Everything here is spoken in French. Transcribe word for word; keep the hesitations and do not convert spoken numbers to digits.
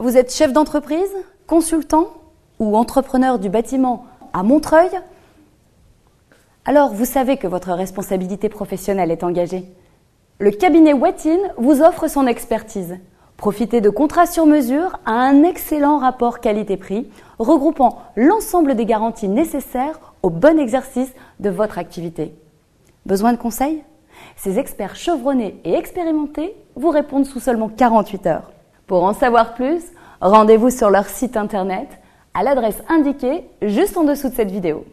Vous êtes chef d'entreprise, consultant ou entrepreneur du bâtiment à Montreuil? Alors, vous savez que votre responsabilité professionnelle est engagée. Le cabinet Watine vous offre son expertise. Profitez de contrats sur mesure à un excellent rapport qualité-prix, regroupant l'ensemble des garanties nécessaires au bon exercice de votre activité. Besoin de conseils? Ces experts chevronnés et expérimentés vous répondent sous seulement quarante-huit heures. Pour en savoir plus, rendez-vous sur leur site internet à l'adresse indiquée juste en dessous de cette vidéo.